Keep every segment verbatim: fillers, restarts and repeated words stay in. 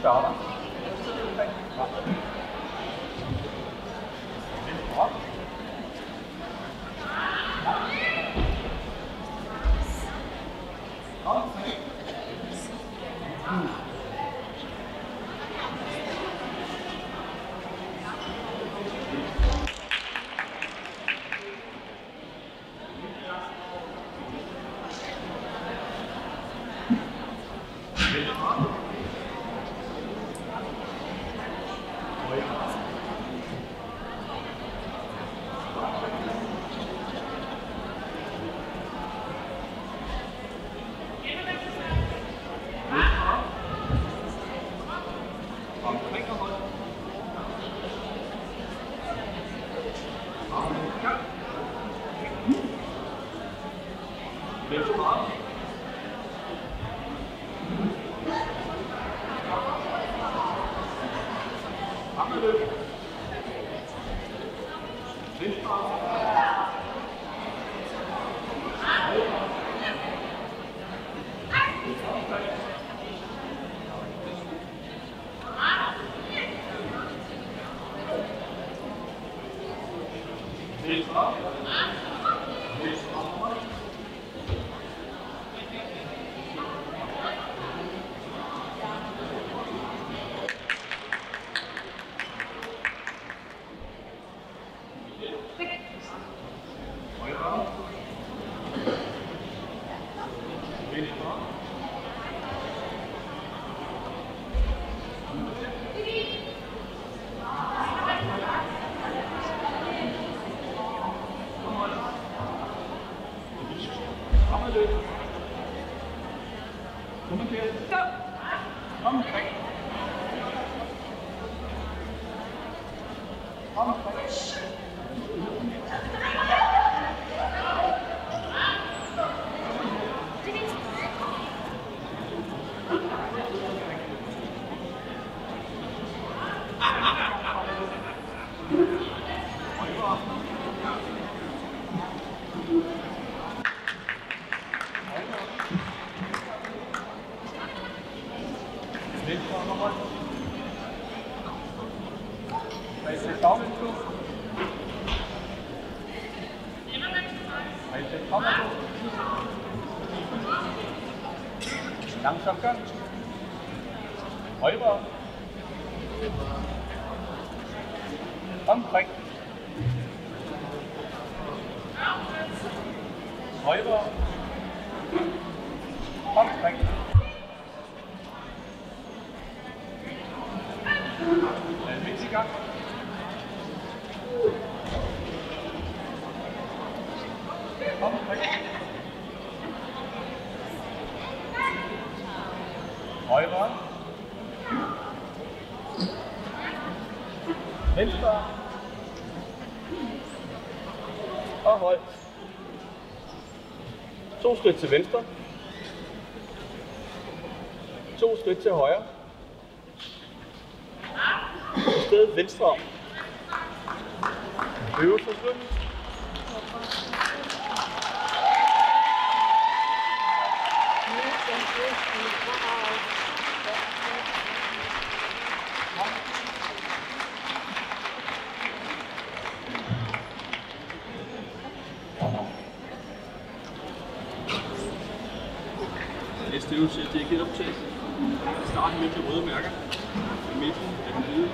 Schade. To skridt til venstre. To skridt til højre. I stedet venstre om. Øvelsen slut. Det er helt optaget. Vi starter med de røde mærker i midten af den hvide.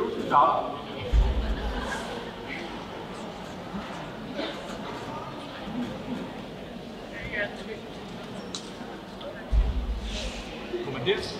Øvelsen starter. Kommanders.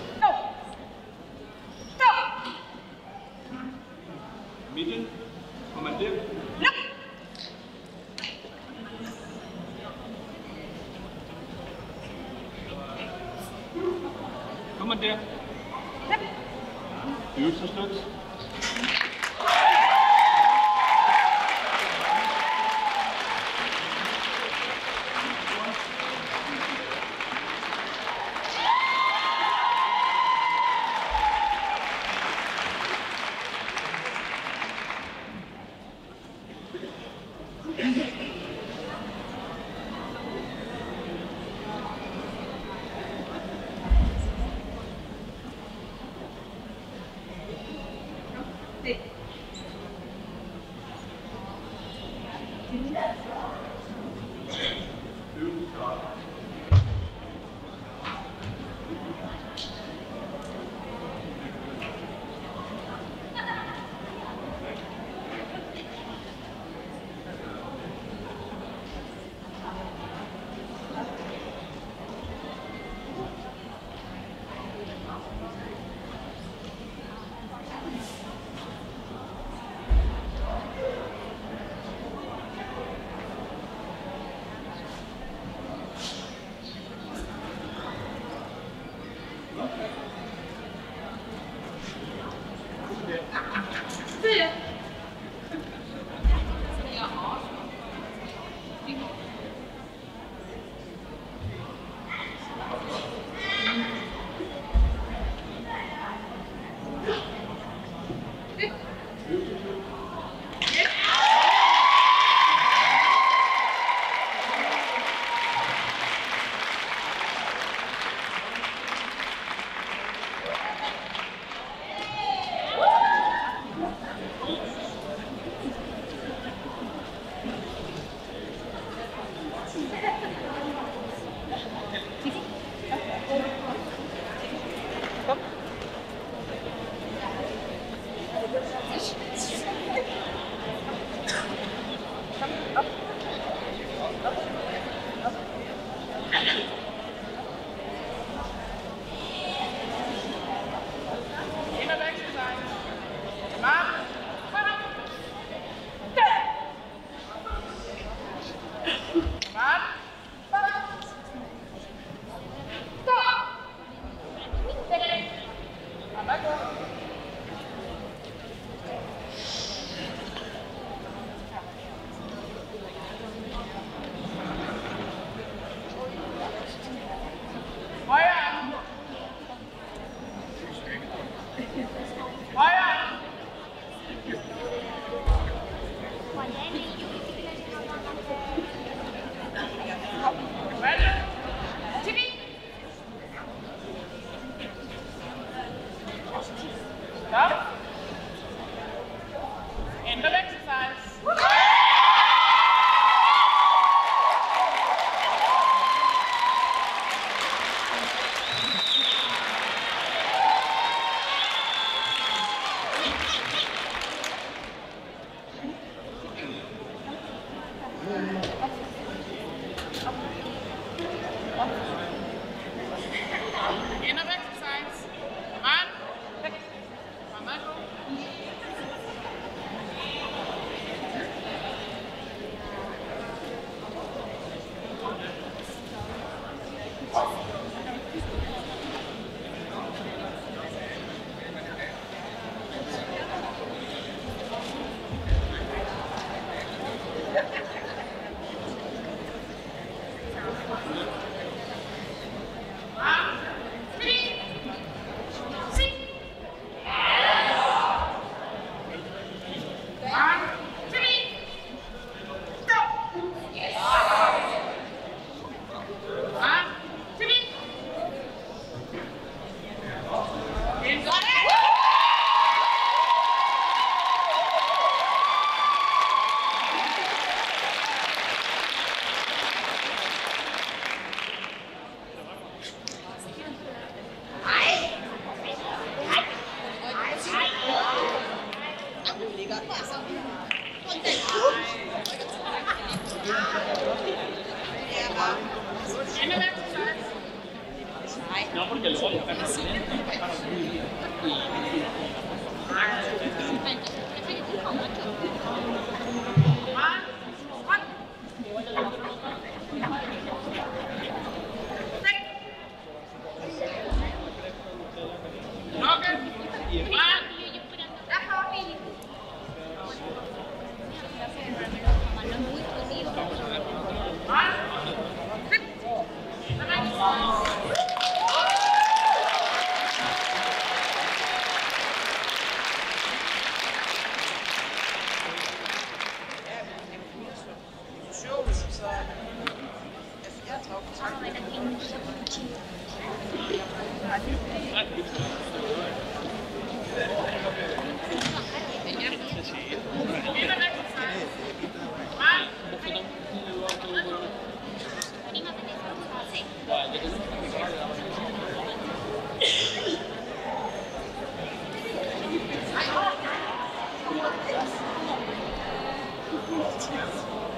Yes.